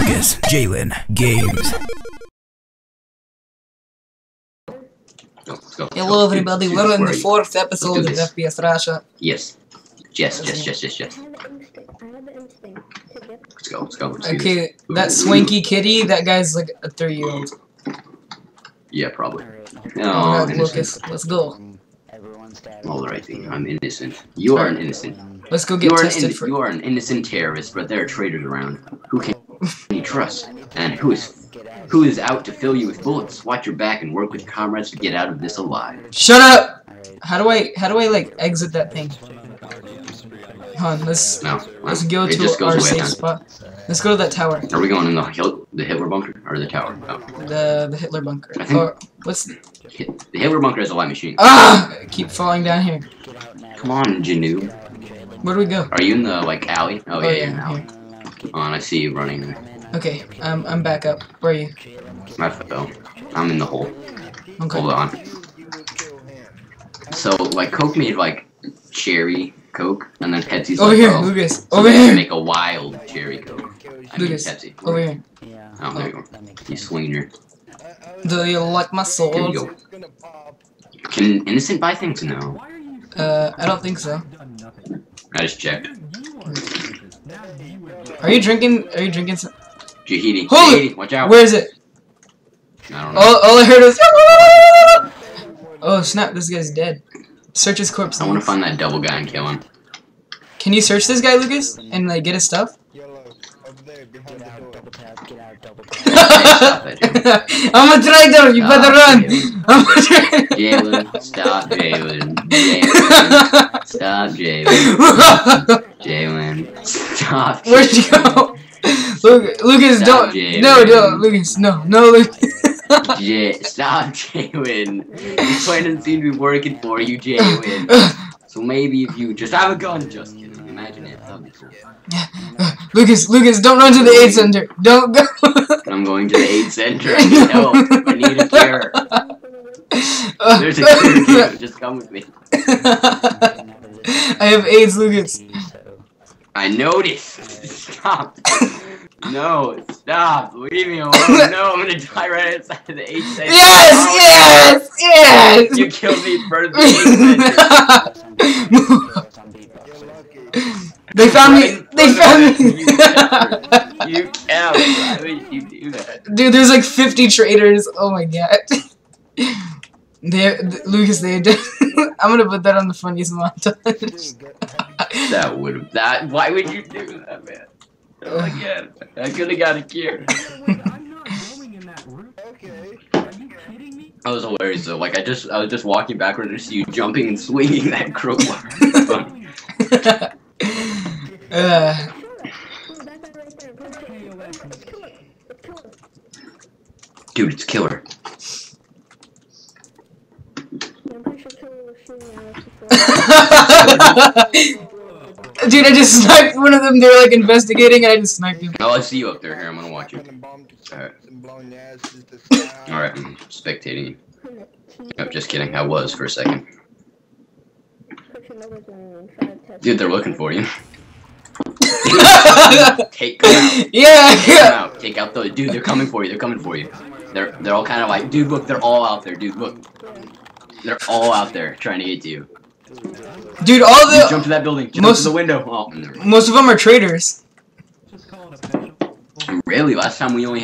Lucas, Jalen, Games. Hello everybody, we're in the 4th episode of FPS Russia. Yes. Let's go. Okay, that swanky kitty, that guy's like a 3-year-old. Yeah, probably. No, Lucas, let's go. Alrighty, I'm innocent. You are an innocent. Let's go get tested for— You are an innocent terrorist, but there are traitors around. Who can you trust? And who is out to fill you with bullets? Watch your back and work with comrades to get out of this alive. Shut up! How do I like exit that thing? Hon, let's go to our safe spot. Let's go to that tower. Are we going in the Hitler bunker or the tower? Oh. The Hitler bunker. I think the Hitler bunker has a light machine. Ah! I keep falling down here. Come on, Janoob. Where do we go? Are you in the like alley? Oh yeah, you're in the alley. Come on, I see you running there. Okay, I'm back up. Where are you? I fell. I'm in the hole. Okay. Hold on. So like Coke made like cherry Coke, and then Pepsi's over like, here, oh, Lucas. So over here. Make a wild cherry Coke. Lucas, Pepsi. Over here. Oh, there you go. You swinger. Do you like my sword? Here you go. Can innocent buy things now? I don't think so. I just checked. Are you drinking some? Jahidi. Holy! Watch out! Where is it? I don't know. All I heard was. Oh snap! This guy's dead. Search his corpse. I want to find that double guy and kill him. Can you search this guy, Lucas, and like get his stuff? I'm a traitor. You better run. I'm a traitor. Jalen, stop, Jalen. Jalen, stop, Jalen. Jalen, stop. Where'd you go? Lucas, stop, don't. Jalen. No, Lucas, no, Lucas. Stop, Jalen. This plan doesn't seem to be working for you, Jalen. So maybe if you just have a gun, just kidding. Imagine it. That would be cool. Lucas, don't run to the aid center. Don't go. I'm going to the aid center. I need help. I need a cure. There's a cure. Just come with me. I have AIDS, Lucas. I noticed. Stop. No, stop! Leave me alone! No, I'm gonna die right outside of the aid center. Yes! You killed me first. They found me! They found me! You can't! Why would you do that? Dude, there's like 50 traitors. Oh my god. Lucas, they did. I'm gonna put that on the funniest montage. Why would you do that, man? Oh my god, I could have got a cure. I'm not going in that room. Okay. Are you kidding me? That was hilarious though. Like I was just walking backwards and see you jumping and swinging that crowbar. Dude, it's killer. Dude, I just sniped one of them. They were like investigating, and I just sniped him. Oh, I see you up there. Here, I'm gonna watch you. Alright. Alright, I'm spectating you. Nope, just kidding. I was for a second. Dude, they're looking for you. Take out those. Dude, they're coming for you. They're all kind of like, dude, look, they're all out there. Dude, look. They're all out there trying to get to you. Dude, all the— jump to that building. Jump to the window. Oh, most of them are traitors. Really? Last time it was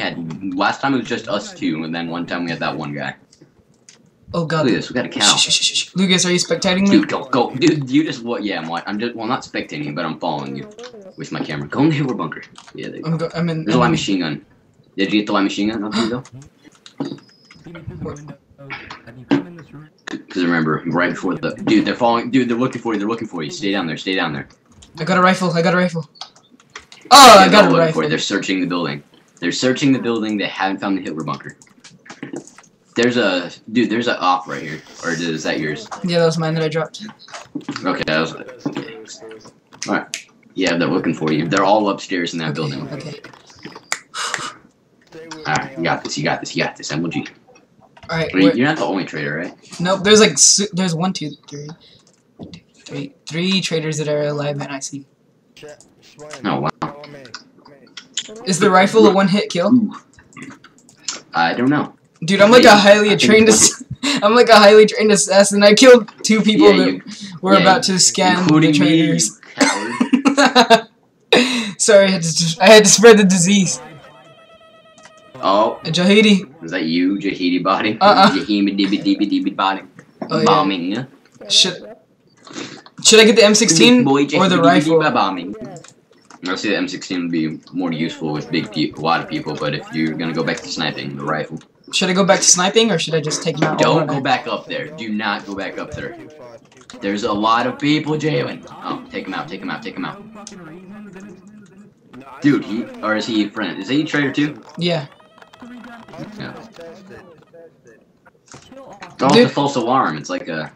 just us two, and then one time we had that one guy. Oh god. Look at this, we got a cow. Shh. Lucas, are you spectating me? Dude, go. Dude, you just— what? Yeah, I'm not spectating you, but I'm following you. With my camera. Go in the Hitler bunker. Yeah, there you go. There's a light machine gun. Did you get the light machine gun? Because remember, right before the— dude, they're following— dude, they're looking for you. Stay down there. I got a rifle. Oh, I got a rifle. They're searching the building. They haven't found the Hitler bunker. There's an op right here. Or is that yours? Yeah, that was mine that I dropped. Okay, that was— okay. Alright. Yeah, they're looking for you. They're all upstairs in that building. Okay. Alright, you got this. MLG. All right, wait, you're not the only traitor, right? Nope, there's like— there's 3 traitors that are alive, and I see. Oh wow. Is the rifle a one-hit kill? I don't know. Dude, I'm like a highly trained assassin. I killed two people that were about to scan the traitors. Sorry, I had to spread the disease. Oh, Jahidi. Is that you, Jahidi body? Bombing. Yeah. Should I get the M16 or the rifle? Bombing. I see the M16 would be more useful with a lot of people, but if you're gonna go back to sniping, the rifle. Should I go back to sniping, or should I just take my? Don't go back up there. Do not go back up there. There's a lot of people, Jalen. Oh, take him out! Take him out! Take him out! Dude, is he a friend? Is he a traitor too? Yeah. Yeah. Oh, it's a false alarm. It's like a.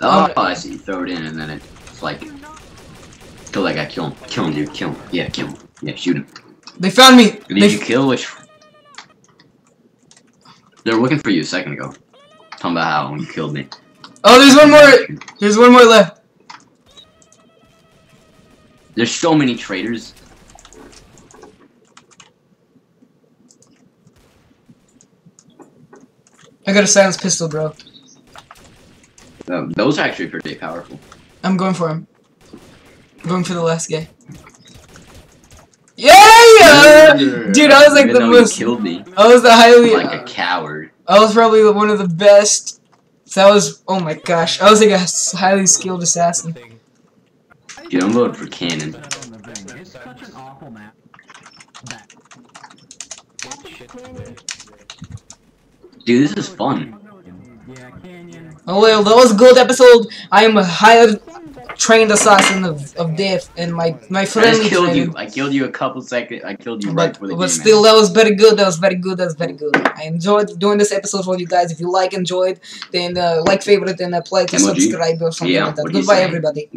Oh, I see. You throw it in, and then it's like. Kill that guy. Kill him. Kill him, dude. Kill him. Yeah, kill him. Yeah, shoot him. They found me. Did you kill? They were looking for you a second ago. Talking about how you killed me. Oh, there's one more. There's one more left. There's so many traitors. I got a silenced pistol, bro. Those are actually pretty powerful. I'm going for him. I'm going for the last guy. Yeah! Dude, I was like the most. You killed me. I was the highly. Like a coward. I was probably one of the best. That was. Oh my gosh. I was like a highly skilled assassin. Dude, I'm voting for Cannon. It's such an awful map. Dude, this is fun. Oh well, that was a good episode. I am a highly trained assassin of death, and my friend. I just killed you. I killed you a couple seconds. I killed you right before the game. But still, that was very good. That was very good. That was very good. I enjoyed doing this episode for you guys. If you enjoyed, then like, favorite, and apply to subscribe or something like that. Goodbye, everybody.